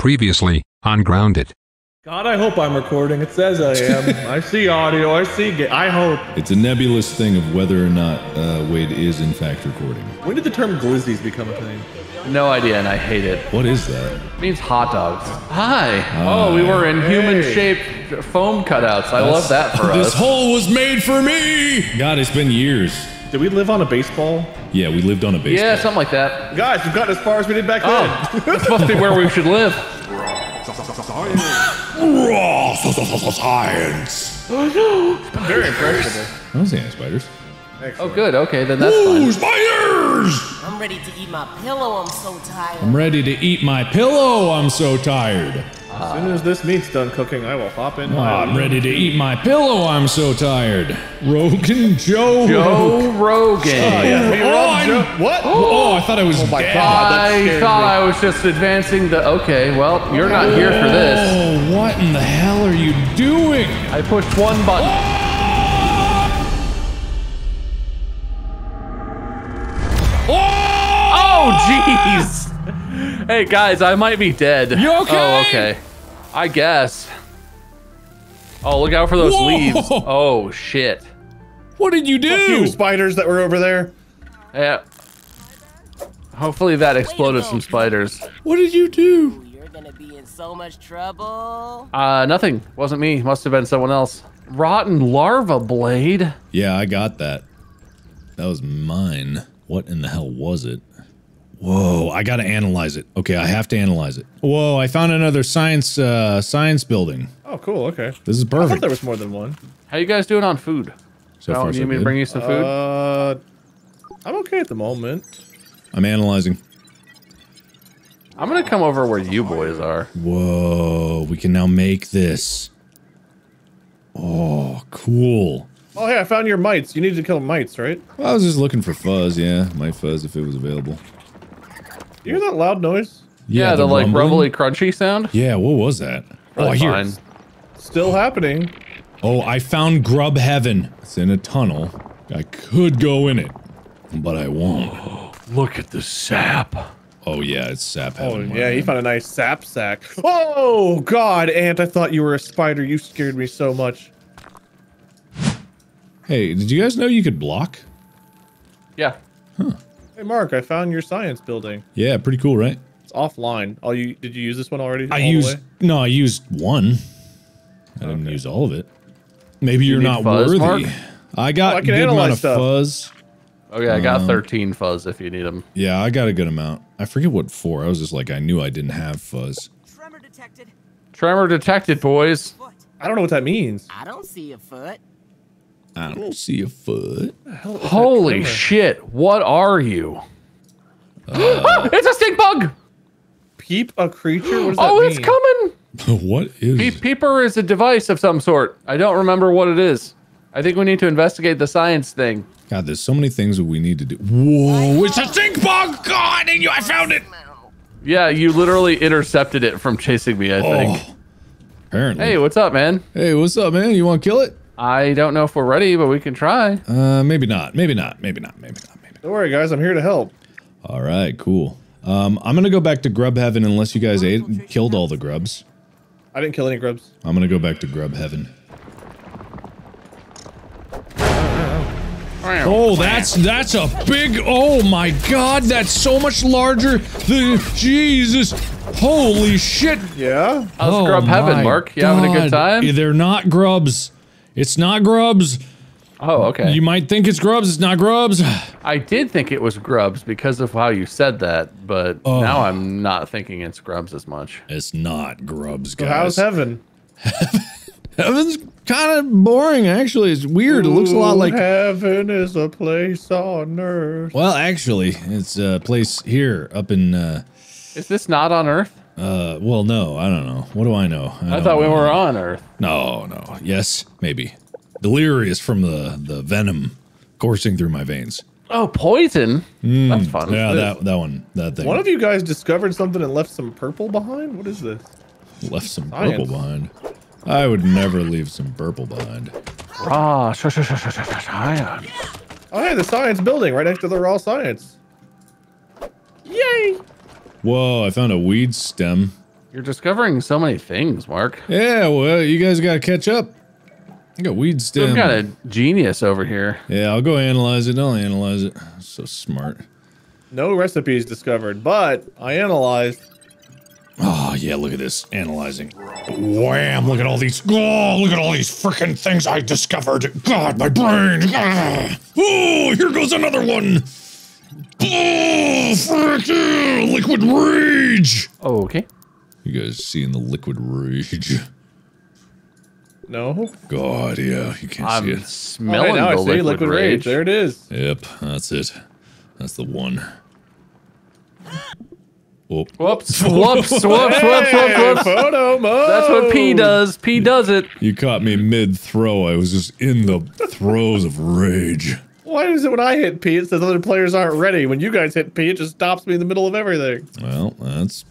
Previously, on Grounded. God, I hope I'm recording. It says I am. I see audio. I see. I hope. It's a nebulous thing of whether or not Wade is in fact recording. When did the term glizzies become a thing? No idea, and I hate it. What is that? It means hot dogs. Hi. Oh, we were in human-shaped foam cutouts. I love that for us. This hole was made for me! God, it's been years. Did we live on a baseball? Yeah, we lived on a baseball. Yeah, something like that. Guys, we've gotten as far as we did back then. That's supposed to be where we should live. Raw science. Oh no! It's been very impressionable. I don't see any spiders. Excellent. Oh good, okay, then that's fine. Ooh, spiders! I'm ready to eat my pillow, I'm so tired. As soon as this meat's done cooking, I will hop in. I'm ready to eat my pillow. I'm so tired. Joe Rogan. What? Oh, I thought I was. Oh my God! I thought I was just advancing the. Okay, well, you're not here for this. Oh, what in the hell are you doing? I pushed one button. Oh, jeez. Hey guys, I might be dead. You okay? Oh, okay. I guess. Oh, look out for those leaves. Oh, shit. What did you do? A few spiders that were over there. Yeah. Hopefully that exploded some spiders. What did you do? You're gonna be in so much trouble. Nothing. Wasn't me. Must have been someone else. Rotten larva blade. Yeah, I got that. That was mine. What in the hell was it? Whoa, I gotta analyze it. Okay, I have to analyze it. Whoa, I found another science building. Oh, cool, okay. This is perfect. I thought there was more than one. How you guys doing on food? So far, so good. You mean to bring you some food? I'm okay at the moment. I'm analyzing. I'm gonna come over where you boys are. Whoa, we can now make this. Oh, cool. Oh, hey, I found your mites. You need to kill mites, right? Well, I was just looking for fuzz, yeah. Mite fuzz, if it was available. You hear that loud noise? Yeah, the like rumbly, crunchy sound? Yeah, what was that? Oh, I hear it. Still happening. Oh, I found grub heaven. It's in a tunnel. I could go in it, but I won't. Oh, look at the sap. Oh yeah, it's sap heaven. Oh yeah, you found a nice sap sack. Oh God, Ant, I thought you were a spider. You scared me so much. Hey, did you guys know you could block? Yeah. Huh. Hey Mark, I found your science building. Yeah, pretty cool, right? It's offline. Oh, did you use this one already? No, I used one. I didn't use all of it. Maybe you're not worthy. Mark? I got a good amount of fuzz. Okay, I got 13 fuzz if you need them. Yeah, I got a good amount. I forget what for. I was just like, I knew I didn't have fuzz. Tremor detected. Tremor detected, boys. I don't know what that means. I don't see a foot. I don't see a foot. Holy shit, what are you? It's a stink bug! Peep a creature? What does that mean? Oh, it's coming! What is it? Peeper is a device of some sort. I don't remember what it is. I think we need to investigate the science thing. God, there's so many things that we need to do. Whoa, it's a stink bug! God, I found it! Yeah, you literally intercepted it from chasing me, I think. Apparently. Hey, what's up, man? Hey, what's up, man? You want to kill it? I don't know if we're ready, but we can try. Maybe not. Don't worry, guys. I'm here to help. All right, cool. I'm gonna go back to grub heaven unless you guys killed all the grubs. I didn't kill any grubs. I'm gonna go back to grub heaven. Oh, that's a big. Oh my God, that's so much larger than Jesus. Holy shit. Yeah. How's grub heaven, Mark? You having a good time? They're not grubs. It's not grubs. Oh, okay. You might think it's grubs. It's not grubs. I did think it was grubs because of how you said that, but now I'm not thinking it's grubs as much. It's not grubs, guys. So how's heaven? Heaven's kind of boring, actually. It's weird. It looks a lot like heaven is a place on earth. Well, actually, it's a place here up in. Is this not on Earth? Well, no, I don't know. What do I know? I thought we were on Earth. No. Yes, maybe. Delirious from the venom coursing through my veins. Oh, poison? That's fun. Yeah, that one. That thing. One of you guys discovered something and left some purple behind? What is this? Left some purple behind? I would never leave some purple behind. Raw science. Oh, hey, the science building right next to the raw science. Yay! Whoa, I found a weed stem. You're discovering so many things, Mark. Yeah, well, you guys got to catch up. I got weed stem. I've got a genius over here. Yeah, I'll go analyze it. I'll analyze it. So smart. No recipes discovered, but I analyzed. Oh, yeah, look at this. Analyzing. Wham! Look at all these. Oh, look at all these freaking things I discovered. God, my brain. Ah. Oh, here goes another one. Oh, frick you. Liquid rage. Oh, okay. You guys seeing the liquid rage? No. God, yeah. You can't see it. I'm smelling the liquid rage. There it is. Yep, that's it. That's the one. Whoops! Whoops! Whoops! Whoops! Whoops! Photo mode. That's what P does. P does it. You caught me mid-throw. I was just in the throes of rage. Why is it when I hit P, it says other players aren't ready? When you guys hit P, it just stops me in the middle of everything. Well, that's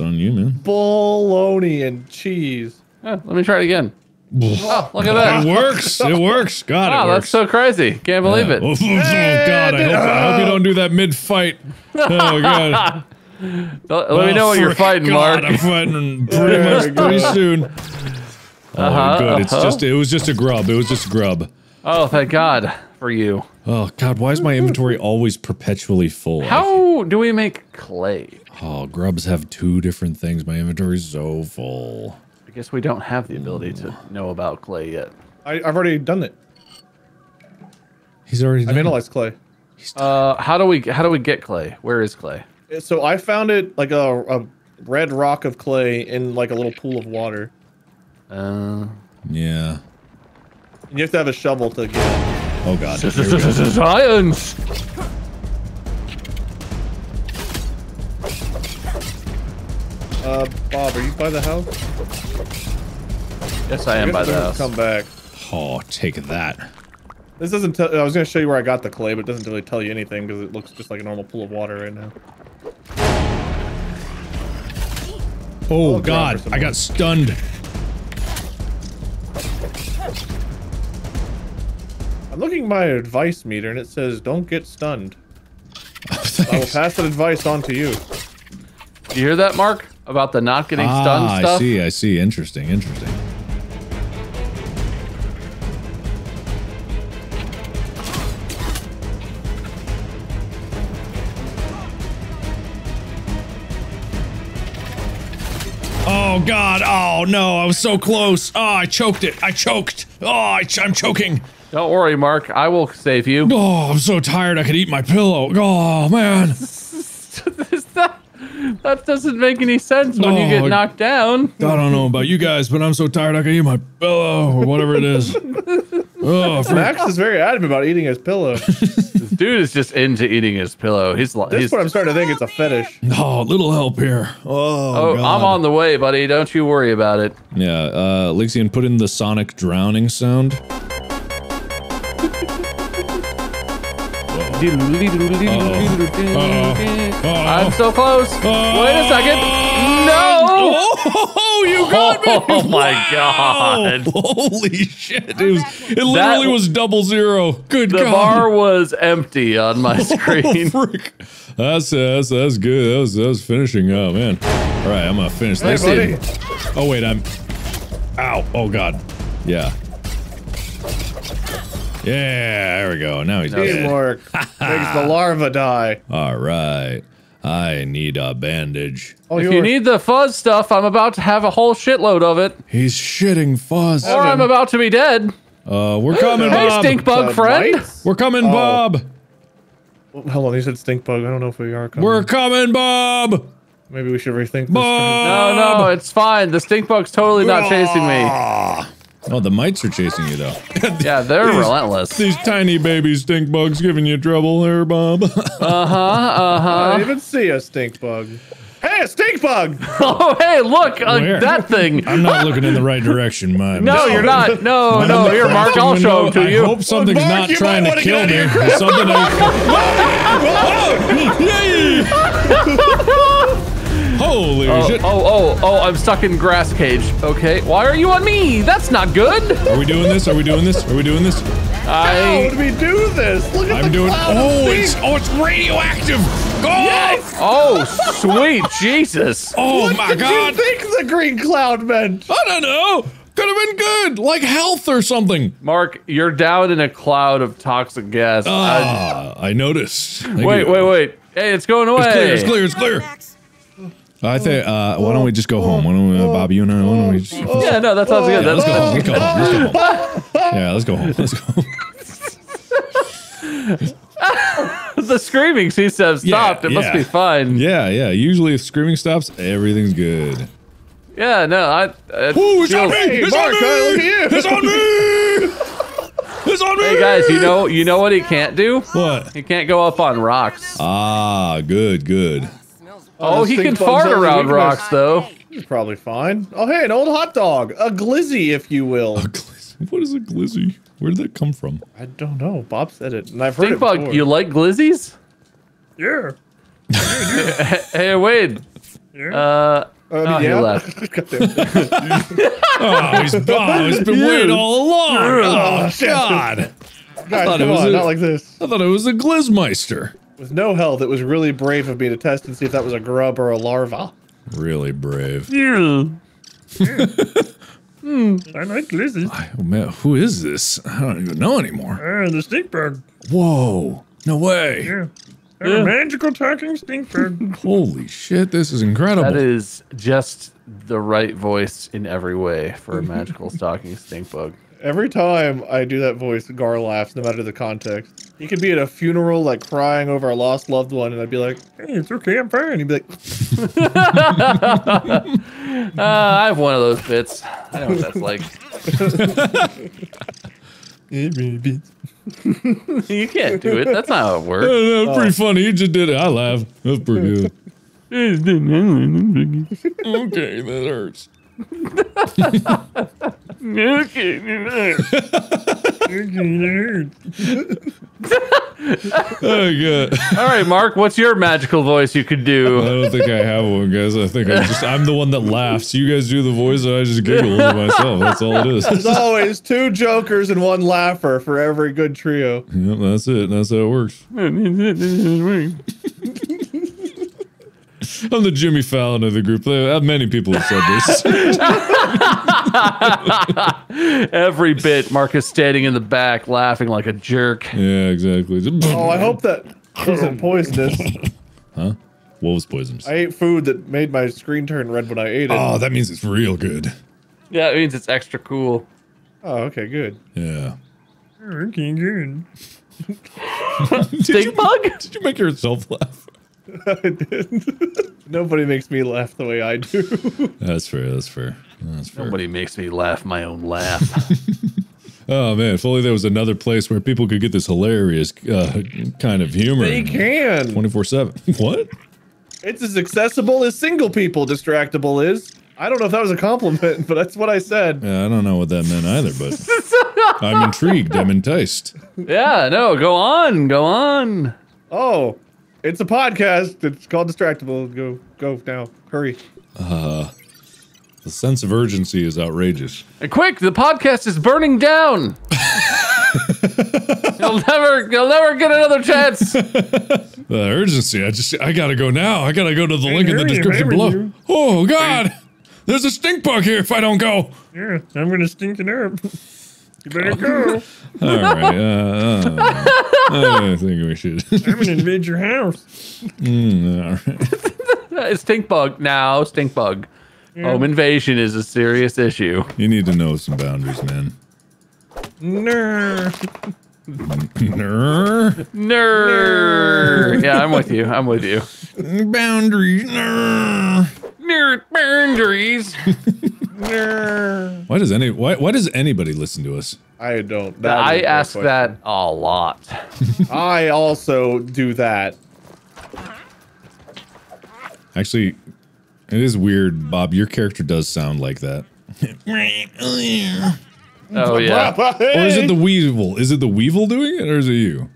on you, man. Bologna and cheese. Yeah, let me try it again. Oh, look at that. It works. It works. God, wow, it works. That's so crazy. Can't believe it. Oh, God. I hope you don't do that mid-fight. Oh, God. Let me know when you're fighting, God, Mark. I'm fighting pretty much pretty soon. Oh, good. It's just, it was just a grub. It was just a grub. Oh, thank God for you. Oh, God. Why is my inventory always perpetually full? How do we make clay? Oh, grubs have two different things. My inventory's so full. I guess we don't have the ability to know about clay yet. I've already done it. He's already done it. I've analyzed clay. How do we get clay? Where is clay? So I found it like a red rock of clay in like a little pool of water. Yeah. And you have to have a shovel to get it. Oh God. Science! Bob, are you by the house? Yes, I am by the house. Come back. Oh, take that. This doesn't tell. I was gonna show you where I got the clay, but it doesn't really tell you anything because it looks just like a normal pool of water right now. Oh God, I got stunned. I'm looking at my advice meter and it says, "Don't get stunned." I will pass that advice on to you. Do you hear that, Mark? About the not getting stunned stuff? I see, I see. Interesting, interesting. Oh, God. Oh, no. I was so close. Oh, I choked it. I choked. Oh, I'm choking. Don't worry, Mark. I will save you. Oh, I'm so tired I could eat my pillow. Oh, man. That doesn't make any sense when you get knocked down. I don't know about you guys, but I'm so tired I can eat my pillow or whatever it is. Oh, Max is very adamant about eating his pillow. This dude is just into eating his pillow. This is what I'm starting to think. It's a fetish. Oh, little help here. Oh God. I'm on the way, buddy. Don't you worry about it. Yeah, Lixian, put in the sonic drowning sound. I'm so close. Wait a second. No! Oh, you got me! Oh my God. Holy shit. It literally was double zero. Good God. The bar was empty on my screen. Frick. That's good. That was finishing. Oh, man. All right, I'm going to finish this. Oh, wait. Ow. Oh, God. Yeah. Yeah, there we go. Now he's dead. Teamwork makes the larva die. All right. I need a bandage. Oh, if you need the fuzz stuff, I'm about to have a whole shitload of it. He's shitting fuzz. Or I'm about to be dead. We're coming, Bob. Hey, stink bug friend. Lights? We're coming, Bob. Well, hold on, he said stink bug. I don't know if we are coming. We're coming, Bob. Maybe we should rethink this. Bob! No, it's fine. The stink bug's totally not chasing me. Oh, the mites are chasing you, though. Yeah, they're relentless. These tiny baby stink bugs giving you trouble there, Bob. I didn't even see a stink bug. Hey, a stink bug! Oh, hey, look! That thing! I'm not looking in the right direction, man. No, you're not. No, here, Mark, I'll show it to you. I hope something's not trying to kill me. Something like... Whoa! Yay! Holy shit. Oh, I'm stuck in grass cage. Okay, why are you on me? That's not good. Are we doing this? Are we doing this? Are we doing this? How would we do this? Look at the cloud. It's radioactive. Go! Yes! Oh, sweet Jesus. Oh, my God. What did you think the green cloud meant? I don't know. Could have been good, like health or something. Mark, you're down in a cloud of toxic gas. I noticed. Wait. Hey, it's going away. It's clear. I think, why don't we just go home? Why don't we, Bob, you and I, why don't we just... Yeah, no, that sounds good. Let's go home. Let's go home. The screaming seems to have stopped. It must be fine. Yeah. Usually if screaming stops, everything's good. Yeah, no, It's on me! Hey guys, you know what he can't do? What? He can't go up on rocks. Ah, good. Oh, he can fart around rocks, though. He's probably fine. Oh, hey, an old hot dog. A glizzy, if you will. A glizzy? What is a glizzy? Where did that come from? I don't know. Bob said it, and I've heard it before. Stinkbug, you like glizzies? Yeah. Hey, Wade. Yeah. He left. he's been waiting all along. Oh, God. Guys, not like this. I thought it was a Glizmeister. With no health, it was really brave of me to test and see if that was a grub or a larva. Really brave. Yeah. I like glizzies. Oh, man, who is this? I don't even know anymore. The stinkbug. Whoa. No way. Yeah. A magical talking stinkbird. Holy shit, this is incredible. That is just the right voice in every way for a magical talking stinkbug. Every time I do that voice, Gar laughs, no matter the context. He could be at a funeral, like crying over a lost loved one, and I'd be like, hey, it's okay, I'm fine. And he'd be like, I have one of those bits. I know what that's like. You can't do it. That's not how it works. That's pretty funny. You just did it. I laugh. That's pretty good. Okay, that hurts. Okay, that hurts. All right, Mark, what's your magical voice you could do? I don't think I have one, guys. I think I'm the one that laughs. You guys do the voice and I just giggle to myself. That's all it is. There's always two jokers and one laugher for every good trio. Yep, that's it. That's how it works. I'm the Jimmy Fallon of the group. Many people have said this. Every bit, Marcus standing in the back, laughing like a jerk. Yeah, exactly. Oh, I hope that wasn't poisonous. Huh? What was poisonous? I ate food that made my screen turn red when I ate it. Oh, that means it's real good. Yeah, it means it's extra cool. Oh, okay, good. Yeah. Okay, good. Did you make yourself laugh? I did. Nobody makes me laugh the way I do. That's fair. Nobody makes me laugh my own laugh. Oh man, if only there was another place where people could get this hilarious kind of humor. They can. 24/7. What? It's as accessible as single people Distractable is. I don't know if that was a compliment, but that's what I said. Yeah, I don't know what that meant either, but I'm intrigued. I'm enticed. Yeah, no, go on. Oh. It's a podcast. It's called Distractible. Go now. Hurry. The sense of urgency is outrageous. And quick, the podcast is burning down. You'll never get another chance. The urgency. I gotta go now. I gotta go to the link in the description below. Oh God, there's a stink bug here if I don't go. Yeah, I'm gonna stink it up. You better go. All right. I think we should. I'm gonna invade your house. All right. Stink bug now. Stink bug. Yeah. Home invasion is a serious issue. You need to know some boundaries, man. Ner. Yeah, I'm with you. Boundaries. Ner. Boundaries. Why does anybody listen to us? I don't know. I ask that a lot. I also do that. Actually, it is weird, Bob. Your character does sound like that. Oh yeah. Or is it the weevil? Is it the weevil doing it, or is it you?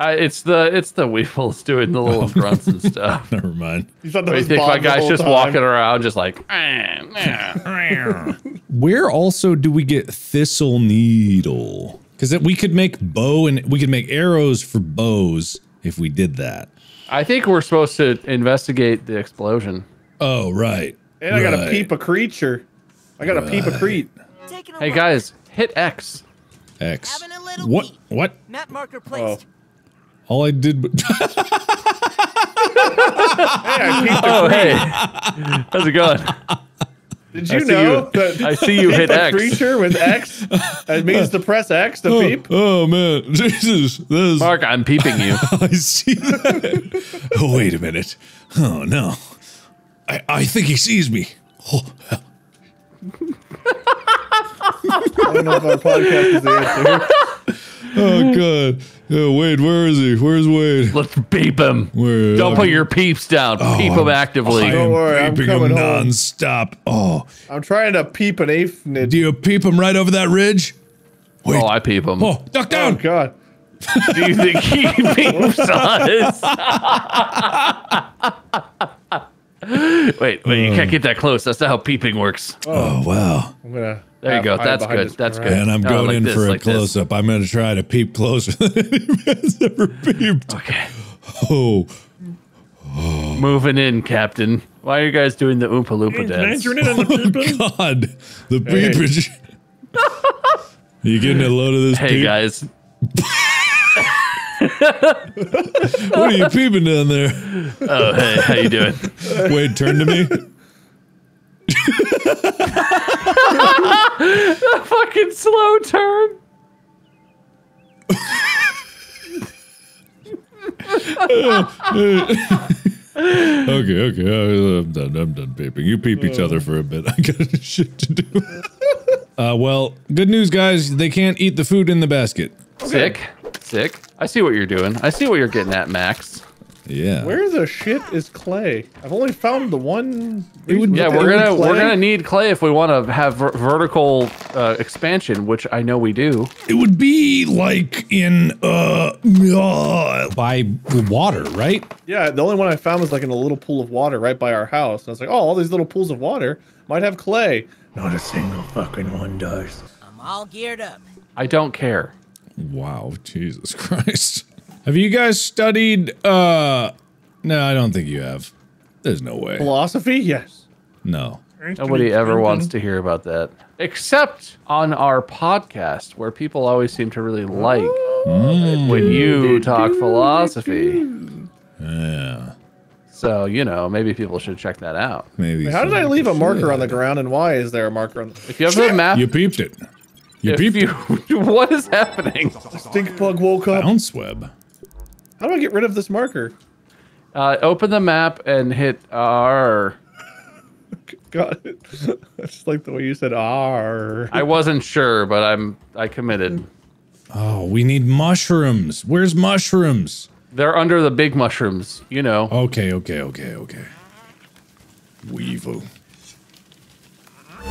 It's the weevils doing the little grunts and stuff. Never mind. You thought that was think my guy's just walking around just like. Where also do we get thistle needle? Because we could make bow and we could make arrows for bows if we did that. I think we're supposed to investigate the explosion. Oh, right. And I gotta peep a creature. I gotta peep a creep. Hey guys, hit X. X. What? Peep. What? Map marker placed. Oh. All I did. Hey, how's it going? Did you know that I see you hit X? Creature with X. It means to press X to peep. Oh man, Jesus! This Mark, I'm peeping you. I see that. Oh wait a minute. Oh no. I think he sees me. Oh, hell. I don't know if our podcast is the answer. Oh, God. Yeah, Wade, where is he? Where's Wade? Let's beep him. Where, don't put your peeps down. Oh, peep him actively. Don't worry, I'm coming him nonstop. Oh. I'm trying to peep an ape. Do you peep him right over that ridge? Wait. Oh, I peep him. Oh, duck down. Oh, God. Do you think he peeps us? Wait, you can't get that close. That's not how peeping works. Oh, wow. I'm gonna there you go. That's good. That's good. And I'm going like in this, for a close-up. I'm going to try to peep closer than any man's ever peeped. Okay. Oh. Moving in, Captain. Why are you guys doing the Oompa Loompa dance? Oh, God. The peepage. You getting a load of this peep? Hey, guys. What are you peeping down there? Oh, hey, how you doing? Wade, turn to me. The fucking slow turn. Okay, I'm done peeping. You peep each other for a bit. I got shit to do. Well, good news, guys. They can't eat the food in the basket. Sick. Sick. I see what you're doing. I see what you're getting at, Max. Yeah. Where the shit is clay? I've only found the one. Yeah, we're gonna need clay if we want to have vertical expansion, which I know we do. It would be like in by water, right? Yeah. The only one I found was like in a little pool of water right by our house, and I was like, oh, all these little pools of water might have clay. Not a single fucking one does. I'm all geared up. I don't care. Wow, Jesus Christ. Have you guys studied, no, I don't think you have. There's no way. Philosophy? Yes. No. Nobody ever wants to hear about that. Except on our podcast, where people always seem to really like when you talk philosophy. Yeah. So, you know, maybe people should check that out. Maybe. How did I leave a marker on the ground, and why is there a marker on the ground? If you have a map- You peeped it. What is happening? Stink bug woke up. Bounce web. How do I get rid of this marker? Open the map and hit R. Got it. I just like the way you said R. I wasn't sure, but I committed. Oh, we need mushrooms. Where's mushrooms? They're under the big mushrooms, you know. Okay. Weevil.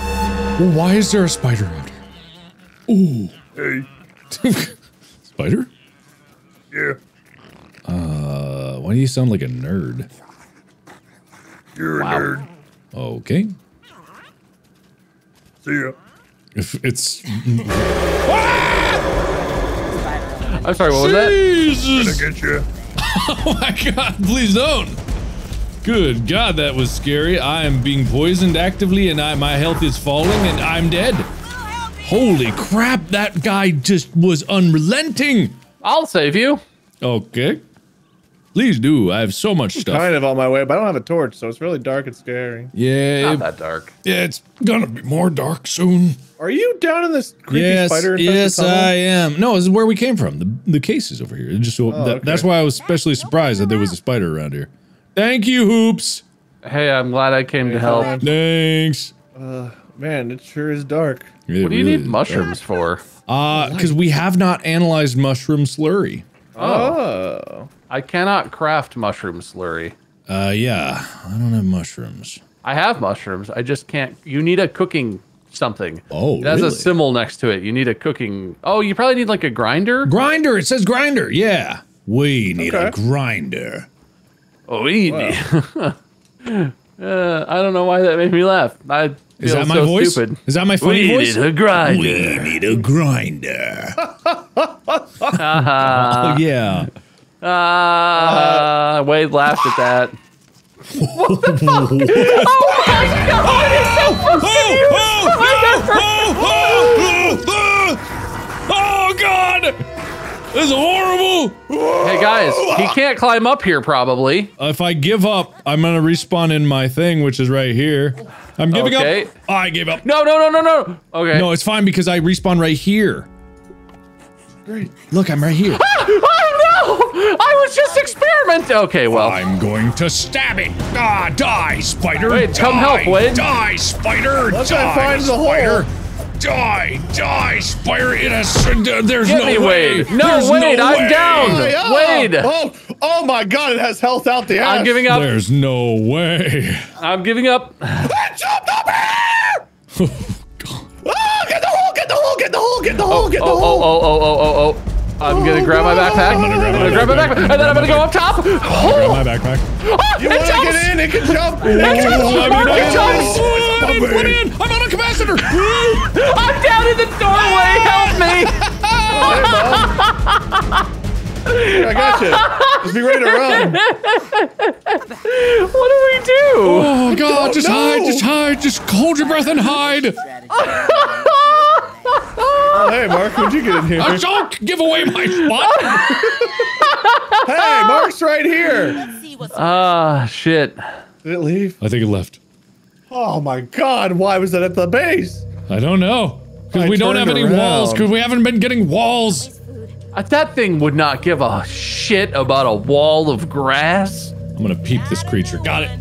Well, why is there a spider out here? Ooh. Hey. Spider? Yeah. Why do you sound like a nerd? You're a nerd. Okay. See ya. If it's... Ah! I'm sorry, what was that? Jesus! Gonna get you. Oh my God, please don't. Good God, that was scary. I am being poisoned actively and my health is falling and I'm dead. Holy crap, that guy just was unrelenting! I'll save you. Okay. Please do, I have so much stuff. I'm kind of on my way, but I don't have a torch, so it's really dark and scary. Yeah. Not that dark. Yeah, it's gonna be more dark soon. Are you down in this creepy spider infested tunnel? Yes, I am. No, this is where we came from. The case is over here. Just so that's why I was especially surprised that there was a spider around here. Thank you, Hoops! Hey, I'm glad I came to help. Thanks. Man, it sure is dark. What do you need mushrooms for? Because we have not analyzed mushroom slurry. Oh. I cannot craft mushroom slurry. Yeah. I don't have mushrooms. I have mushrooms. I just can't. You need a cooking something. Oh, it has a symbol next to it. You need a cooking. Oh, you probably need like a grinder? Grinder. It says grinder. Yeah. We need a grinder. Oh, we need. I don't know why that made me laugh. I feel Is that my so voice? Stupid. Is that my funny voice? We need a grinder. We need a grinder. Oh, yeah. Wade laughed at that. What the fuck? Oh my god! Oh god! This is horrible! Hey guys, he can't climb up here probably. If I give up, I'm gonna respawn in my thing, which is right here. I'm giving up. Oh, I gave up. No, no, no, no, no. Okay. No, it's fine because I respawn right here. Great. Look, I'm right here. I was just experimenting. Okay, well. I'm going to stab it. Ah, die, spider. Wait, come help, Wade. Die, spider. Let's find the hole. Die, die, spider. There's no way. No, Wade, I'm down. Wade. Oh my god, it has health out the ass. I'm giving up. There's no way. I'm giving up. I jumped up here. Oh, get the hole, get the hole, get the hole, get the hole, get the hole. Oh. I'm gonna grab my backpack. I'm gonna grab my backpack, and then I'm gonna go up top. Grab my backpack. Oh, you wanna get in? It can jump. It jumps. I'm on a capacitor. I'm down in the doorway. Help me. Hey, I got you. Just be ready to run. What do we do? Oh God! Just hide. Just hide. Just hold your breath and hide. Oh, hey, Mark, what'd you get in here? I don't give away my spot! Hey, Mark's right here! Let's see what's shit. Did it leave? I think it left. Oh my god, why was that at the base? I don't know. Because we don't have any walls, because we haven't been getting walls. That thing would not give a shit about a wall of grass. I'm gonna peep this creature. Got it.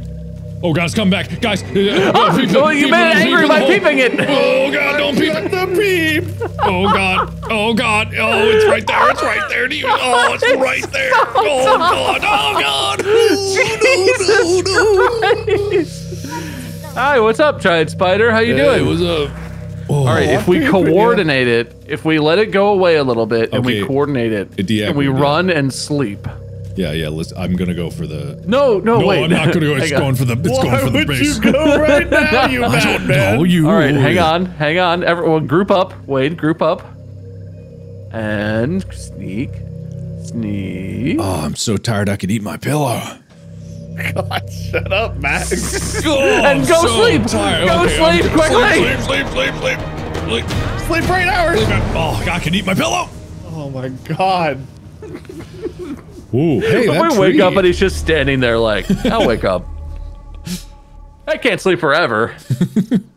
Oh, guys, come back. Guys, you made it angry by peeping it. Oh, God, don't peep. The peep. Oh, God. Oh, God. Oh, it's right there. It's right there. Oh, it's right there. Oh, God. Oh, God. Oh, no, no. Hi, what's up, Giant Spider? How you doing? What's up? All right, if we coordinate it, if we let it go away a little bit and we coordinate it, and we run and sleep. Yeah, listen, I'm gonna go for the... No, wait. I'm not gonna go, it's going for the base. Why would you go right now, you bad man? Alright, hang on. Everyone, group up. Wade, group up. And sneak. Oh, I'm so tired I could eat my pillow. God, shut up, Max. And go sleep! Go sleep, quickly! Sleep for 8 hours! Oh, God, I can eat my pillow! Oh my God. Ooh, hey, we wake up and he's just standing there like, I'll wake up. I can't sleep forever.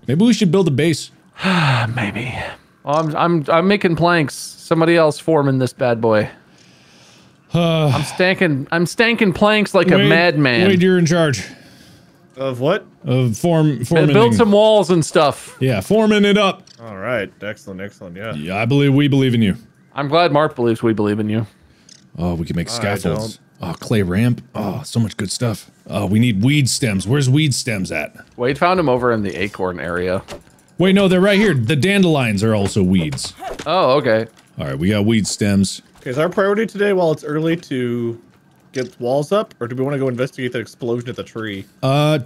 Maybe we should build a base. Maybe. Oh, I'm making planks. Somebody else forming this bad boy. I'm stanking planks like a madman. Wade, you're in charge. Of what? Of forming. Build some walls and stuff. Yeah, forming it up. All right, excellent, yeah. I believe we believe in you. I'm glad Mark believes we believe in you. Oh, we can make scaffolds. Oh, clay ramp. Oh, so much good stuff. Oh, we need weed stems. Where's weed stems at? Wade found them over in the acorn area. Wait, no, they're right here. The dandelions are also weeds. Oh, okay. All right, we got weed stems. Okay, is our priority today while it's early to get walls up, or do we want to go investigate that explosion at the tree?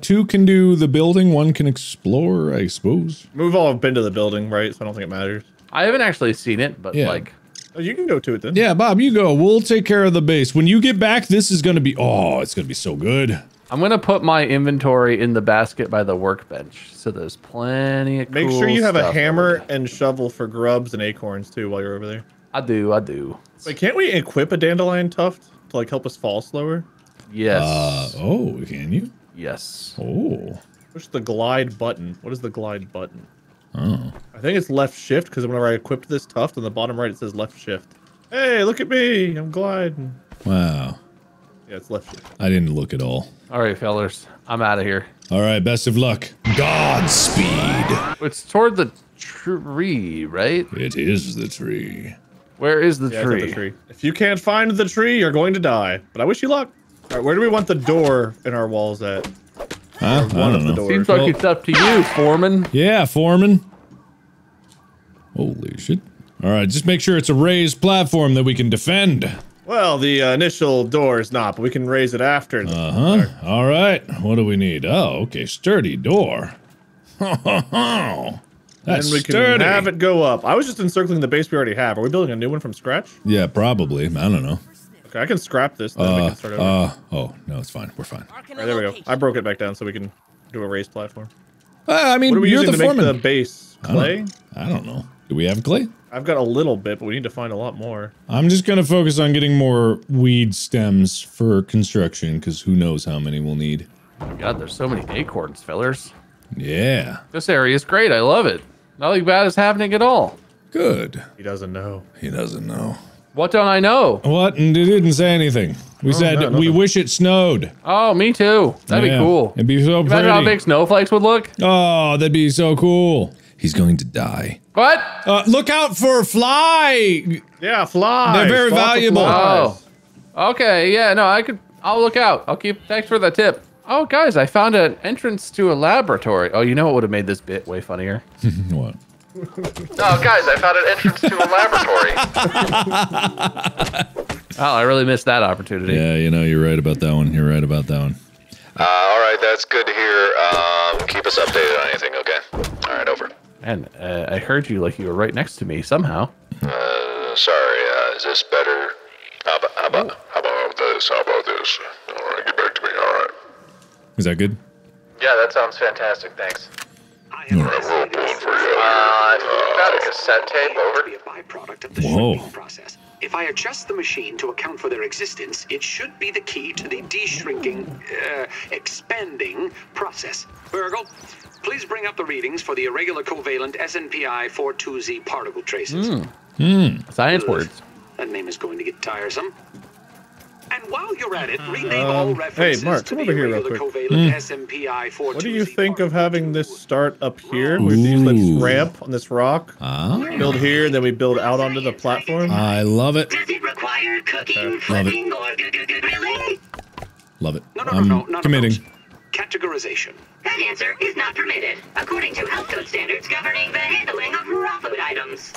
Two can do the building, one can explore, I suppose. We've all been to the building, right? So I don't think it matters. I haven't actually seen it, but like... Oh, you can go to it then. Yeah, Bob, you go. We'll take care of the base. When you get back, this is going to be... Oh, it's going to be so good. I'm going to put my inventory in the basket by the workbench. So there's plenty of cool stuff. Make sure you have a hammer and shovel for grubs and acorns, too, while you're over there. I do. Wait, can't we equip a dandelion tuft to, like, help us fall slower? Yes. Oh, can you? Yes. Oh. Push the glide button. What is the glide button? Oh. I think it's left shift because whenever I equipped this tuft on the bottom right, it says left shift. Hey, look at me! I'm gliding. Wow. Yeah, it's left shift. I didn't look at all. All right, fellas, I'm out of here. All right, best of luck. Godspeed. It's toward the tree, right? It is the tree. Where is the tree? It's at the tree? If you can't find the tree, you're going to die. But I wish you luck. All right, where do we want the door in our walls at? Huh? I don't know. Seems like it's up to you, Foreman. Yeah, Foreman. Holy shit. All right, just make sure it's a raised platform that we can defend. Well, the initial door is not, but we can raise it after. All right. What do we need? Oh, okay. Sturdy door. That's and we sturdy. Can have it go up. I was just encircling the base we already have. Are we building a new one from scratch? Yeah, probably. I don't know. Okay, I can scrap this. Then we can start over. Oh, no, it's fine. We're fine. All right, there we go. I broke it back down so we can do a raised platform. I mean, what are we using to make the base? Clay? I don't know. Do we have clay? I've got a little bit, but we need to find a lot more. I'm just going to focus on getting more weed stems for construction, because who knows how many we'll need. Oh my god, there's so many acorns, fellers. Yeah. This area is great. I love it. Nothing bad is happening at all. Good. He doesn't know. He doesn't know. What don't I know? What? And it didn't say anything. We said no, we wish it snowed. Oh, me too. That'd be cool. It'd be so pretty. Imagine how big snowflakes would look. Oh, that'd be so cool. He's going to die. What? Look out for fly! Yeah, flies. They're very valuable. Oh. Okay, yeah, no, I'll look out. I'll keep, thanks for the tip. Oh, guys, I found an entrance to a laboratory. Oh, you know what would have made this bit way funnier? What? Oh, guys, I found an entrance to a laboratory. Oh, I really missed that opportunity. Yeah, you know, you're right about that one. You're right about that one. All right, that's good to hear. Keep us updated on anything, okay? All right, over. And I heard you like you were right next to me somehow. Sorry, is this better? How about this? All right, get back to me, all right. Is that good? Yeah, that sounds fantastic, thanks. All right, we're pulling for you. I've got a cassette tape, over. Be a byproduct of the shrinking process. If I adjust the machine to account for their existence, it should be the key to the de-shrinking, expanding process. Virgo, please bring up the readings for the irregular covalent SNPI 42Z particle traces. Science words. That name is going to get tiresome. And while you're at it, rename all references to the irregular covalent SNPI 42Z. What do you think of having this start up here? We use this ramp on this rock. Build here, then we build out onto the platform. I love it. Does it require cooking, flipping, or grilling? Love it. No, committing. Categorization. That answer is not permitted, according to health code standards governing the handling of raw food items.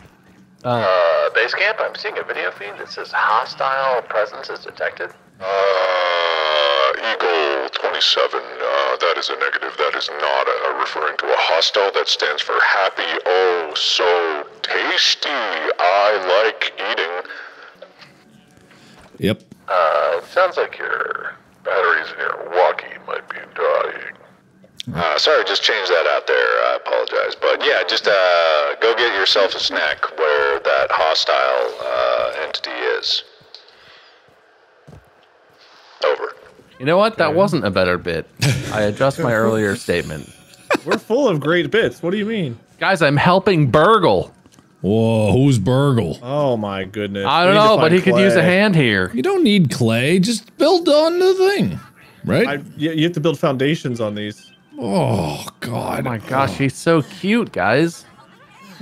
Base camp, I'm seeing a video feed that says hostile presence is detected. Eagle 27, that is a negative. That is not referring to a hostile. That stands for happy, oh, so tasty. I like eating. Yep. It sounds like your batteries in your walkie might be dying. Sorry, just change that out there. I apologize. But yeah, just go get yourself a snack where that hostile entity is. Over. You know what? That wasn't a better bit. I adjust my earlier statement. We're full of great bits. What do you mean? Guys, I'm helping Burgle. Whoa, who's Burgle? Oh my goodness. I don't know, but he could use a hand here. You don't need clay. Just build on the thing, right? You have to build foundations on these. Oh, God. Oh, my gosh. He's so cute, guys.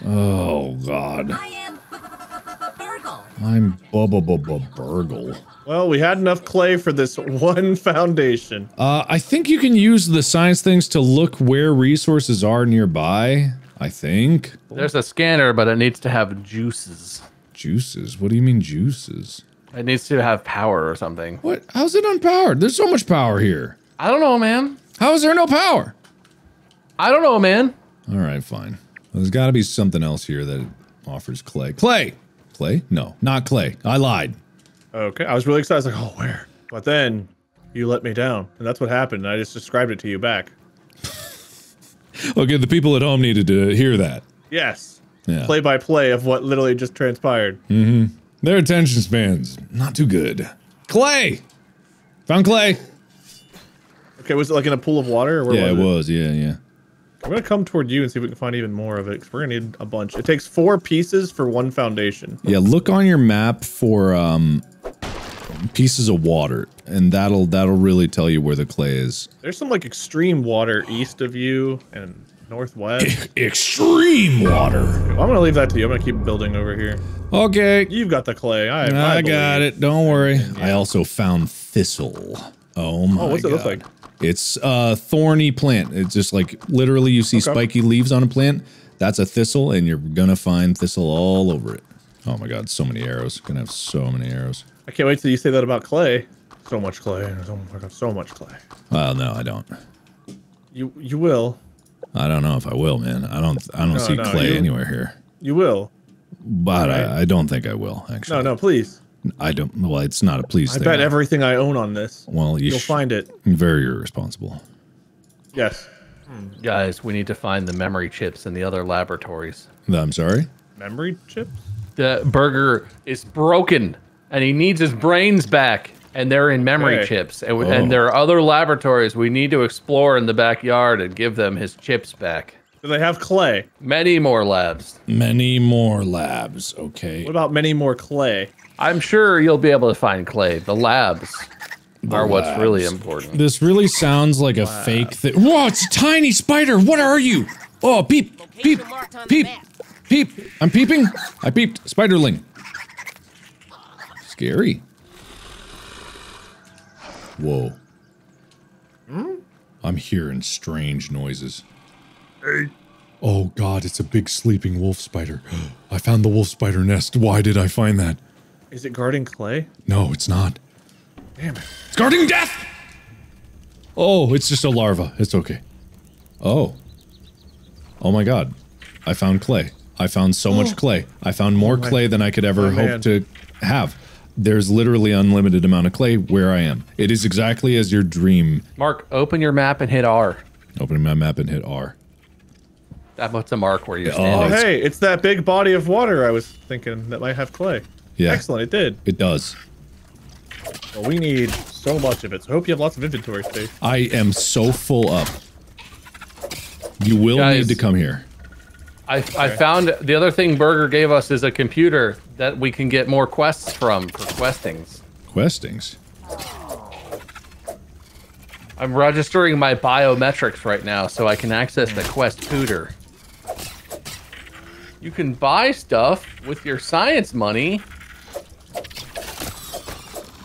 Oh, God. I am Burgle. I'm Burgle. Well, we had enough clay for this one foundation. I think you can use the science things to look where resources are nearby, I think. There's a scanner, but it needs to have juices. Juices? What do you mean juices? It needs to have power or something. What? How's it unpowered? There's so much power here. I don't know, man. How is there no power? I don't know, man. All right, fine. Well, there's got to be something else here that offers clay. Clay? No, not clay. I lied. Okay, I was really excited. I was like, oh, where? But then you let me down, and that's what happened. I just described it to you back. Okay, the people at home needed to hear that. Yes. Yeah. Play by play of what literally just transpired. Mm-hmm. Their attention spans not too good. Clay. Found clay. Okay, was it like in a pool of water? Or where was it? Yeah. I'm gonna come toward you and see if we can find even more of it, because we're gonna need a bunch. It takes 4 pieces for 1 foundation. Yeah, look on your map for pieces of water, and that'll really tell you where the clay is. There's some like extreme water east of you and northwest. Extreme water. I'm gonna leave that to you. I'm gonna keep building over here. Okay. You've got the clay. I got it. Don't worry. Yeah. I also found thistle. Oh my god. Oh, what's it look like? It's a thorny plant. It's just like literally you see spiky leaves on a plant. That's a thistle, and you're gonna find thistle all over it. Oh my god, so many arrows. Gonna have so many arrows. I can't wait till you say that about Clay. So much Clay. Oh my God, so much Clay. Well, no, I don't. You will. I don't know if I will, man. I don't see Clay anywhere here. You will. But right. I don't think I will, actually. No, no, please. I don't. Well, it's not a please thing. I bet everything I own on this. Well, you'll find it. Very irresponsible. Yes. Guys, we need to find the memory chips in the other laboratories. I'm sorry? Memory chips? The burger is broken, and he needs his brains back, and they're in memory chips. And, and there are other laboratories we need to explore in the backyard and give them his chips back. Do they have Clay? Many more labs. Many more labs, okay. What about many more Clay? I'm sure you'll be able to find Clay. The labs are what's really important. This really sounds like a fake thing. Whoa, it's a tiny spider! What are you? Oh, peep, peep, peep, peep. I'm peeping. I peeped. Spiderling. Scary. Whoa. Hmm? I'm hearing strange noises. Hey. Oh God, it's a big sleeping wolf spider. I found the wolf spider nest. Why did I find that? Is it guarding Clay? No, it's not. Damn it. It's guarding death! Oh, it's just a larva. It's okay. Oh. Oh my God. I found Clay. I found so much Clay. I found more Clay than I could ever hope to have. There's literally unlimited amount of Clay where I am. It is exactly as your dream. Mark, open your map and hit R. Open my map and hit R. That puts a mark where you're standing. Oh, hey, it's that big body of water I was thinking that might have Clay. Yeah. Excellent, it did. It does. Well, we need so much of it, so I hope you have lots of inventory space. I am so full up. You will need to come here. I found the other thing Burger gave us is a computer that we can get more quests from for questings. Questings? I'm registering my biometrics right now so I can access the quest tutor. You can buy stuff with your science money.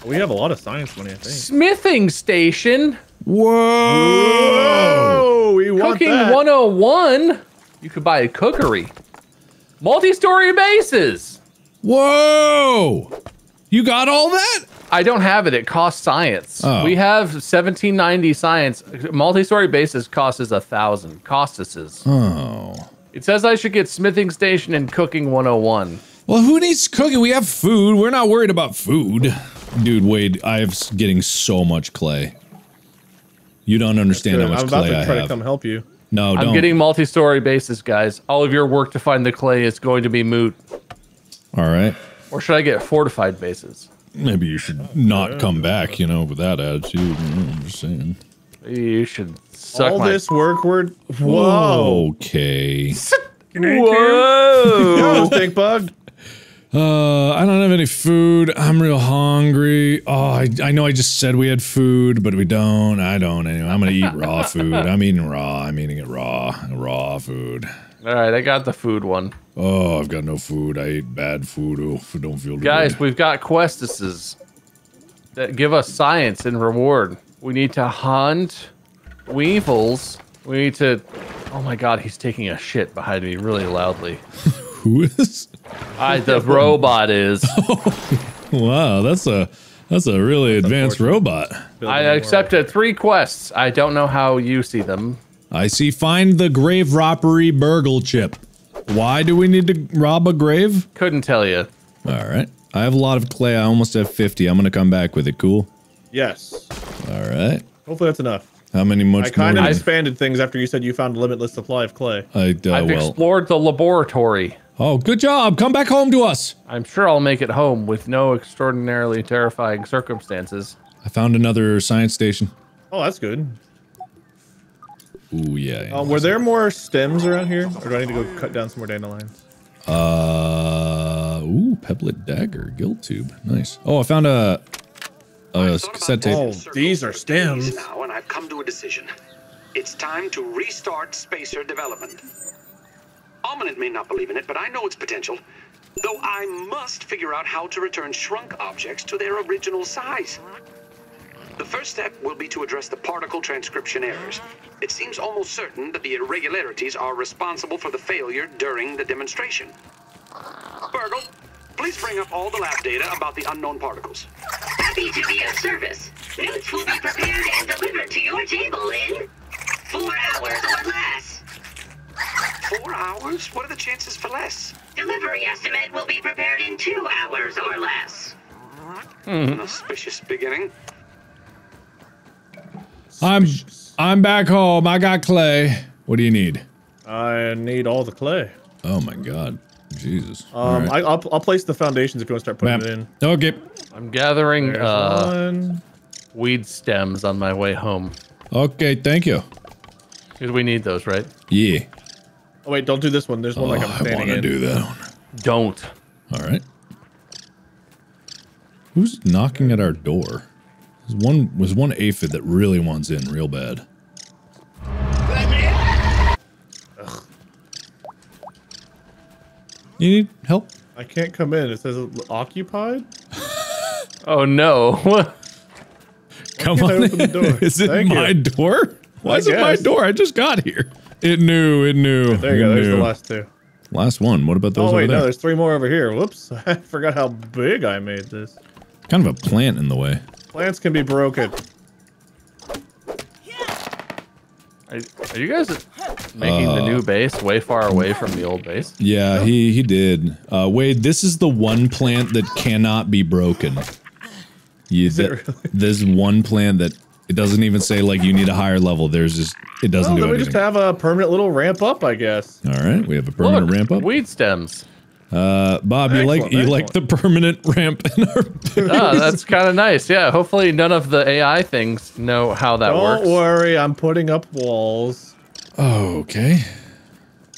We have a lot of science money, I think. Smithing station. Whoa! We want Cooking that. 101. You could buy a cookery. Multi-story bases. Whoa! You got all that? I don't have it. It costs science. Oh. We have 1790 science. Multi-story bases costs us 1,000. Costs us. Oh. It says I should get smithing station and cooking 101. Well, who needs cooking? We have food. We're not worried about food. Dude, Wade, I'm getting so much Clay. You don't understand how much Clay I have. I'm about to try to come help you. No, don't. I'm getting multi-story bases, guys. All of your work to find the Clay is going to be moot. All right. Or should I get fortified bases? Maybe you should not come back, you know, with that attitude. I'm just saying. You should suck all this work word. Whoa. Okay. Whoa. Stink bug. I don't have any food. I'm real hungry. Oh, I know I just said we had food, but we don't. I don't anyway. I'm gonna eat raw food. I'm eating raw. I'm eating it raw. Raw food. All right, I got the food one. Oh, I've got no food. I ate bad food. Oh, I don't feel good. Guys, we've got questuses that give us science and reward. We need to hunt weevils. We need to... Oh my God, he's taking a shit behind me really loudly. Who is? The robot is. Wow, that's a really advanced robot. I accepted 3 quests. I don't know how you see them. I see find the grave robbery burgle chip. Why do we need to rob a grave? Couldn't tell you. All right. I have a lot of Clay. I almost have 50. I'm gonna come back with it. Cool. Yes. All right. Hopefully that's enough. How many much I kind of expanded things after you said you found a limitless supply of Clay. I've explored the laboratory. Oh, good job. Come back home to us. I'm sure I'll make it home with no extraordinarily terrifying circumstances. I found another science station. Oh, that's good. Ooh, yeah. Were there more stems around here? Or do I need to go cut down some more dandelions? Ooh, pebblet dagger, guild tube. Nice. Oh, I found a... cassette tape. Oh, these are stems. Now, and I've come to a decision. It's time to restart spacer development. Almanet may not believe in it, but I know its potential. Though I must figure out how to return shrunk objects to their original size. The first step will be to address the particle transcription errors. It seems almost certain that the irregularities are responsible for the failure during the demonstration. Burgle, Please bring up all the lab data about the unknown particles. Happy to be of service. Notes will be prepared and delivered to your table in 4 hours or less. 4 hours? What are the chances for less? Delivery estimate will be prepared in 2 hours or less. An auspicious beginning. I'm back home. I got clay. What do you need? I need all the clay. Oh my god. Jesus. Right. I'll place the foundations if you want to start putting it in. Okay. I'm gathering weed stems on my way home. Okay, thank you. Because we need those, right? Yeah. Oh wait, don't do this one. There's one like I'm standing in. I want to do that one. Don't. All right. Who's knocking at our door? There's one aphid that really wants in real bad. Ugh. You need help? I can't come in. It says occupied. Oh no! Come on! Open the door? Is it my door? Why is it my door? I just got here. It knew. It knew. There you go. There's the last two. Last one. What about those? Oh wait, no. There's three more over here. Whoops! I forgot how big I made this. Kind of a plant in the way. Plants can be broken. Are you guys making the new base way far away from the old base? Yeah, he did. Wade, this is the one plant that cannot be broken. There's one plant that it doesn't even say like you need a higher level. There's just it doesn't do anything. We just have a permanent little ramp up, I guess. All right, we have a permanent ramp up. Weed stems. Bob, you like the permanent ramp in our base? Oh, that's kind of nice. Yeah, hopefully none of the AI things know how that works. Don't worry, I'm putting up walls. Oh, okay.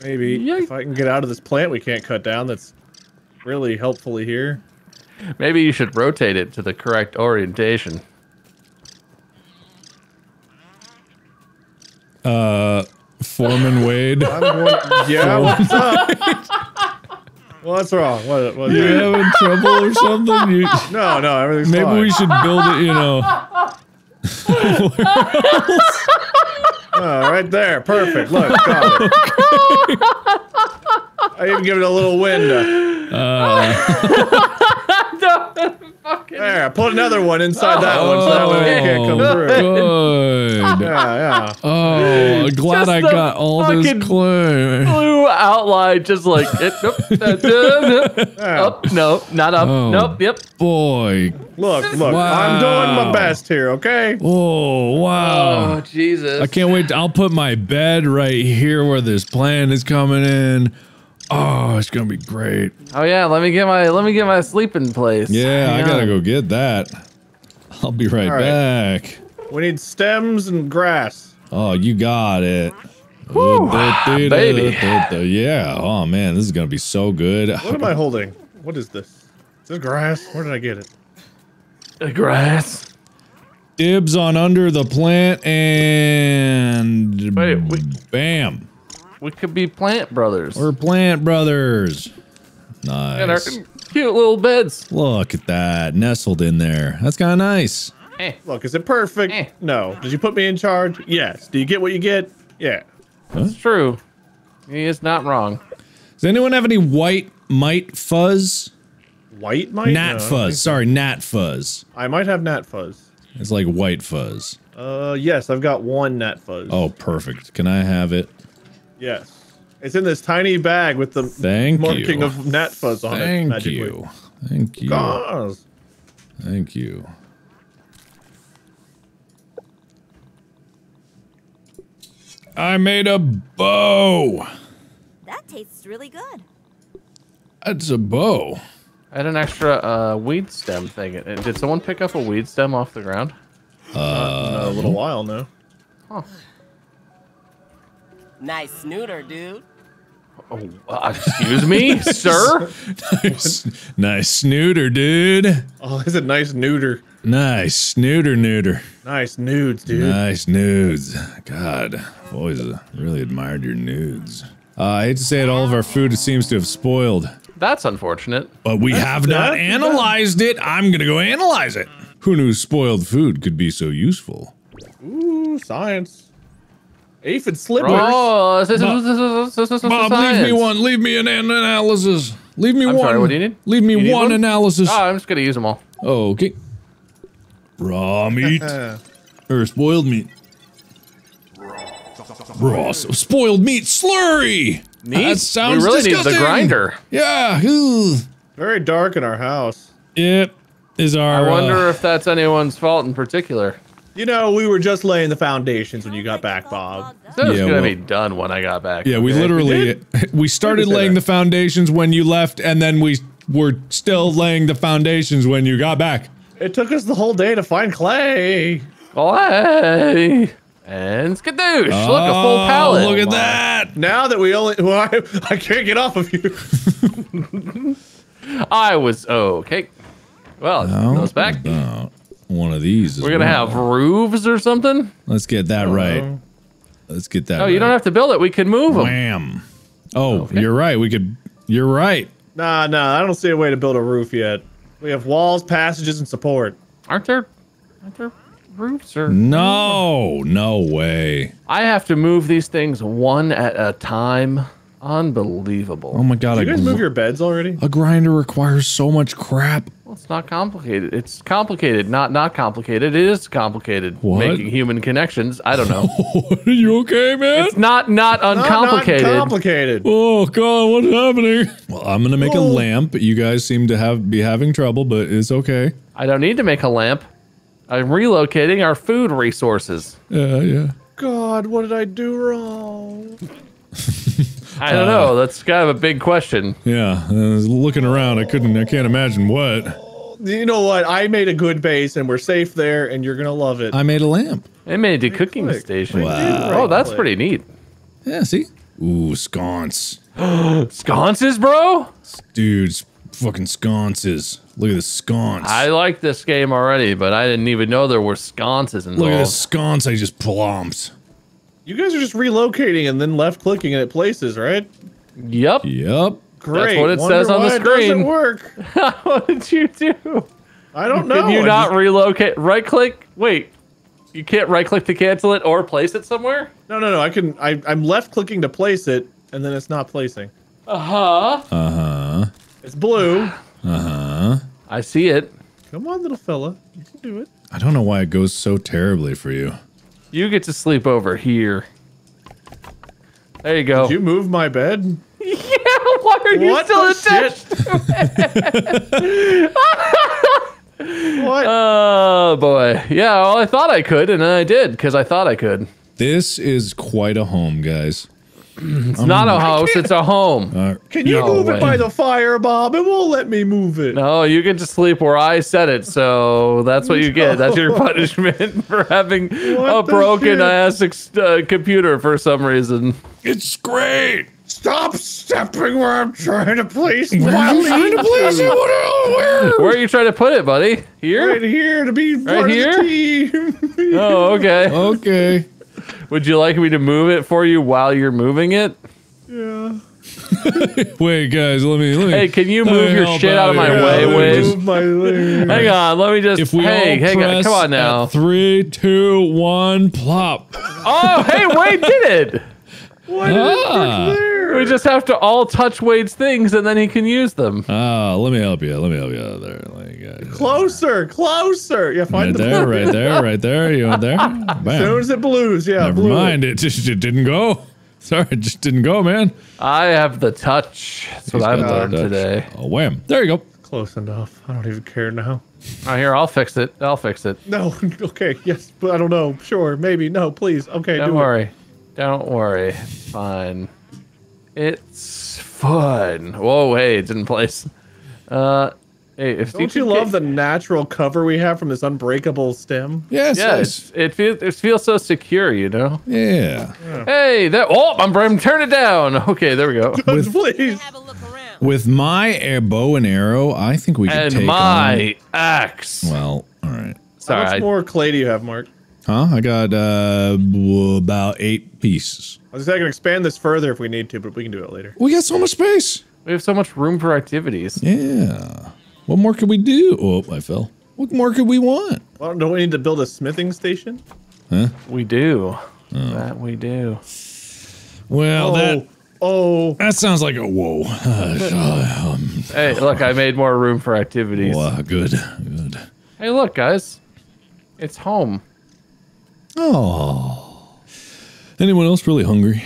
Maybe if I can get out of this plant we can't cut down, that's really helpfully here. Maybe you should rotate it to the correct orientation. Foreman Wade. What's up? What's wrong? What you having trouble or something? No, everything's fine. Maybe we should build it, you know. Right there. Perfect. Look, got it. I even give it a little wind. There, put another one inside that one so that way it can't come through. Good. Yeah. Oh, glad I got all this clay. Blue outline, just like it. Nope. Up, no, not up. Oh, nope. Yep. Boy. Look. Wow. I'm doing my best here. Okay. Oh wow. Oh Jesus. I can't wait. I'll put my bed right here where this plant is coming in. Oh, it's gonna be great. Oh yeah, let me get my sleeping place. Yeah, I gotta go get that. I'll be right back. We need stems and grass. Oh, you got it. Woo, baby. Yeah. Oh man, this is gonna be so good. What am I holding? What is this? Is this grass? Where did I get it? The grass. Dibs on under the plant and bam. We could be plant brothers. We're plant brothers. Nice. And our cute little beds. Look at that, nestled in there. That's kind of nice. Look, is it perfect? No. Did you put me in charge? Yes. Do you get what you get? Yeah. Huh? That's true. He is not wrong. Does anyone have any white mite fuzz? White mite? Nat fuzz. Sorry, nat fuzz. I might have nat fuzz. It's like white fuzz. Yes, I've got one nat fuzz. Oh, perfect. Can I have it? Yes. It's in this tiny bag with the marking of nat fuzz on it. Magically. Thank you. Gosh. Thank you. I made a bow. That tastes really good. That's a bow. I had an extra weed stem thing. Did someone pick up a weed stem off the ground? Not in a little while now. Huh. Nice snooter, dude. Oh, excuse me, sir? Nice snooter, dude. Oh, is it nice neuter? Nice snooter neuter. Nice nudes, dude. Nice nudes. God, I've always really admired your nudes. I hate to say it, all of our food seems to have spoiled. That's unfortunate. But we have not analyzed it. I'm going to go analyze it. Who knew spoiled food could be so useful? Ooh, science. Aphid slippers. Bob, leave me one. Leave me an analysis. Leave me one. Sorry, what do you need? Leave me one analysis. Oh, I'm just gonna use them all. Okay. Raw meat. Or spoiled meat. Raw. So spoiled meat slurry. Meat? That sounds disgusting. We really need the grinder. Yeah. Ooh. Very dark in our house. Yep. Is our. I wonder if that's anyone's fault in particular. You know, we were just laying the foundations when you got back, Bob. So it was gonna be done when I got back. Yeah, we literally we started laying the foundations when you left, and then we were still laying the foundations when you got back. It took us the whole day to find clay. Clay and skadoosh. Oh, look, a full pallet. Look at that. Now that we only, well, I can't get off of you. I was okay. Well, those back. One of these. We're gonna have roofs or something. Let's get that right. Let's get that. Oh, you don't have to build it. We can move them. Wham. Oh, you're right. We could. You're right. Nah, nah. I don't see a way to build a roof yet. We have walls, passages, and support. Aren't there? Aren't there roofs or? No, no way. I have to move these things one at a time. Unbelievable. Oh my god. Did you guys move your beds already? A grinder requires so much crap. Well, it's not complicated. It's complicated. Not complicated. It is complicated. What? Making human connections. I don't know. Are you okay, man? It's not uncomplicated. Not complicated. Oh god, what's happening? Well, I'm gonna make a lamp. You guys seem to be having trouble, but it's okay. I don't need to make a lamp. I'm relocating our food resources. Yeah, yeah. God, what did I do wrong? I don't know. That's kind of a big question. Yeah, looking around, I can't imagine what. You know what? I made a good base, and we're safe there, and you're gonna love it. I made a lamp. I made a cooking station. Wow. Oh, that's pretty neat. Yeah. See. Ooh, sconce. Sconces, bro. Dude, fucking sconces. Look at the sconce. I like this game already, but I didn't even know there were sconces involved. Look at the sconce. I just plomped. You guys are just relocating and then left clicking it at places, right? Yep. Yep. Great. That's what it says on the screen. It doesn't work. What did you do? I don't know. Can you not relocate? Right click? Wait. You can't right click to cancel it or place it somewhere? No, no, no. I'm left clicking to place it and then it's not placing. Uh-huh. Uh-huh. It's blue. Uh-huh. I see it. Come on, little fella. You can do it. I don't know why it goes so terribly for you. You get to sleep over here. There you go. Did you move my bed? Yeah, why are you still attached to it? What? Oh, boy. Yeah, well, I thought I could, and I did, because I thought I could. This is quite a home, guys. It's not a house, it's a home. Can you move it by the fire, Bob? It won't let me move it. No, you get to sleep where I said it, so that's what you get. That's your punishment for having a broken-ass computer for some reason. It's great! Stop stepping where I'm trying to place it! I'm trying to place it! Where are you trying to put it, buddy? Here? Right here, to be part of the team! Oh, okay. Okay. Would you like me to move it for you while you're moving it? Yeah. Wait, guys, let me. Hey, can you move your shit out of my way, Wade? Hang on, let me just. If we all press, come on now. 3, 2, 1, plop. Oh, hey, Wade did it. Why did it work there? We just have to all touch Wade's things, and then he can use them. Ah, let me help you. Let me help you out there. Closer, closer. Yeah, find the right there, right there. You went there. Bam. As soon as it blues, yeah. Never mind. It just didn't go. Sorry, it just didn't go, man. I have the touch. That's what I've learned today. Oh, wham! There you go. Close enough. I don't even care now. All right, here, I'll fix it. I'll fix it. No. Okay. Yes, but I don't know. Sure. Maybe. No. Please. Okay. Don't worry. Don't worry. Fine. It's fun. Whoa, hey, it's in place. Hey, if don't you love the natural cover we have from this unbreakable stem? Yes, yes. Yeah, it feels so secure, you know? Yeah. Hey, that. Oh, I'm turning it down. Okay, there we go. Please. With my bow and arrow, I think we can take my axe. Well, all right. Sorry. How much more clay do you have, Mark? Huh? I got about 8 pieces. I was just going to expand this further if we need to, but we can do it later. We got so much space. We have so much room for activities. Yeah. What more could we do? Oh, I fell. What more could we want? Well, don't we need to build a smithing station? Huh? We do. Oh. That we do. Well, that Oh. That sounds like a whoa. Hey, look, I made more room for activities. Wow, good, good. Hey, look, guys. It's home. Oh. Anyone else really hungry?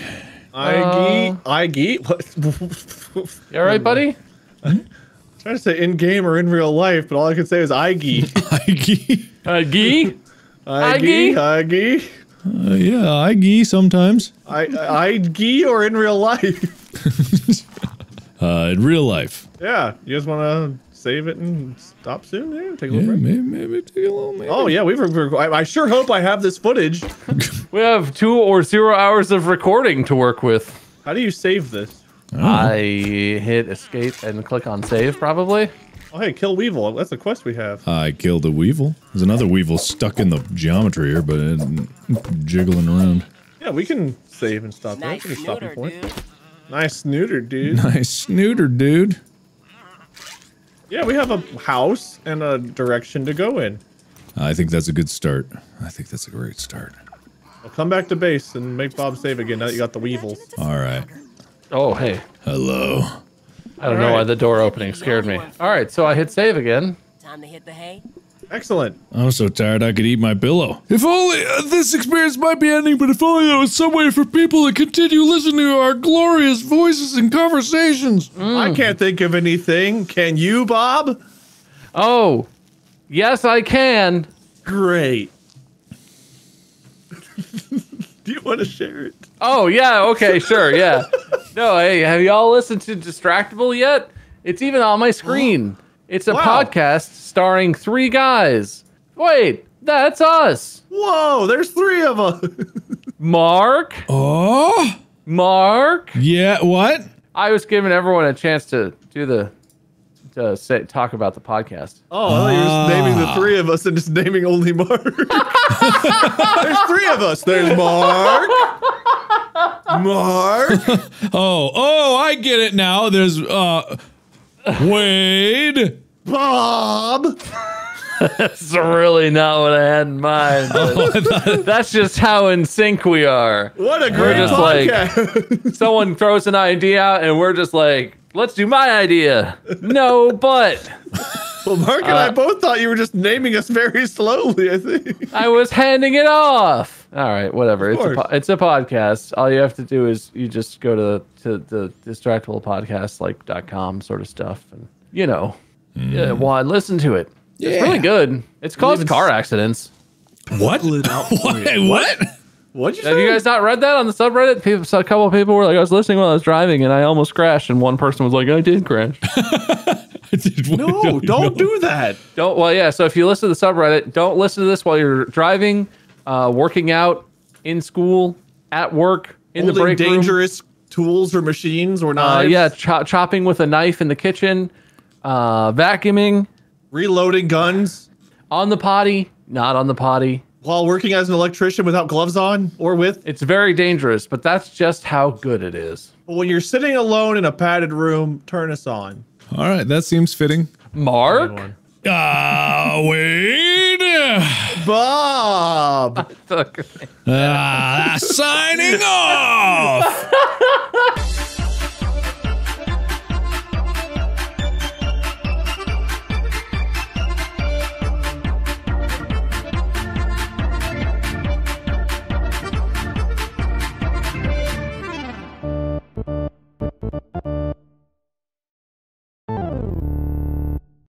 I geet. You all right, buddy? I'm trying to say in game or in real life, but all I can say is I geet. I geet. Yeah, I gee sometimes. I gee or in real life? In real life. Yeah, you guys want to save it and stop soon? Yeah, take a little break. Maybe take a little. Maybe. Oh yeah, I sure hope I have this footage. We have 2 or 0 hours of recording to work with. How do you save this? I hit escape and click on save probably. Oh, hey, kill Weevil. That's the quest we have. I killed a Weevil. There's another Weevil stuck in the geometry here, but it's jiggling around. Yeah, we can save and stop that. Nice snooter, dude. Nice snooter, dude. Nice snooter, dude. Yeah, we have a house and a direction to go in. I think that's a good start. I think that's a great start. Well, come back to base and make Bob save again now that you got the Weevils. All right. Oh, hey. Hello. I don't know why the door opening scared me. Alright, so I hit save again. Time to hit the hay. Excellent. I'm so tired I could eat my pillow. If only this experience might be ending, but if only there was some way for people to continue listening to our glorious voices and conversations. I can't think of anything. Can you, Bob? Oh. Yes, I can. Great. Do you want to share it? Oh, yeah, okay, sure, yeah. No, hey, have y'all listened to Distractible yet? It's even on my screen. It's a podcast starring 3 guys. Wait, that's us. Whoa, there's 3 of us. Mark. Oh. Mark. Yeah, what? I was giving everyone a chance to do the, talk about the podcast. Oh, you're just naming the 3 of us and just naming only Mark. There's 3 of us. There's Mark. Mark. oh, I get it now. There's Wade, Bob. That's really not what I had in mind. That's just how in sync we are. What a great podcast. Like, someone throws an idea out, and we're just like, let's do my idea. No, but. Well, Mark and I both thought you were just naming us very slowly, I think. I was handing it off. All right, whatever. It's a podcast. All you have to do is you just go to the distractablepodcast.com sort of stuff. And, you know, I listen to it. Yeah. It's really good. It's caused car accidents. What? What? What'd you say? Have you guys not read that on the subreddit? People, a couple of people were like, I was listening while I was driving and I almost crashed. And one person was like, I did crash. Don't do that. Well, yeah. So if you listen to the subreddit, don't listen to this while you're driving, working out, in school, at work, in the break room. Dangerous tools or machines or knives. Yeah. Chopping with a knife in the kitchen, vacuuming. Reloading guns. On the potty. Not on the potty. While working as an electrician without gloves on or with? It's very dangerous, but that's just how good it is. When you're sitting alone in a padded room, turn us on. All right, that seems fitting. Mark? Wade? Bob? Signing off!